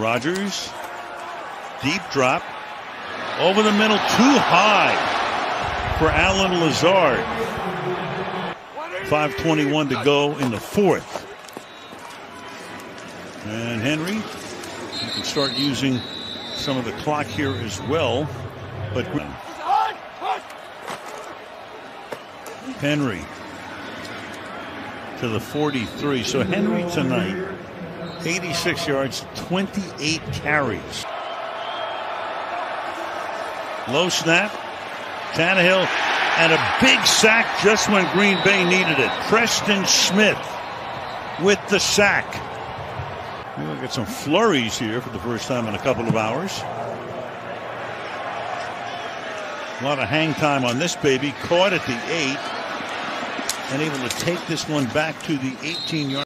Rodgers, deep drop, over the middle, too high for Allen Lazard. 5:21 to go in the fourth. And Henry, you can start using some of the clock here as well. But Henry to the 43. So Henry tonight, 86 yards, 28 carries. Low snap. Tannehill had a big sack just when Green Bay needed it. Preston Smith with the sack. We'll get some flurries here for the first time in a couple of hours. A lot of hang time on this baby. Caught at the 8. And able to take this one back to the 18-yard.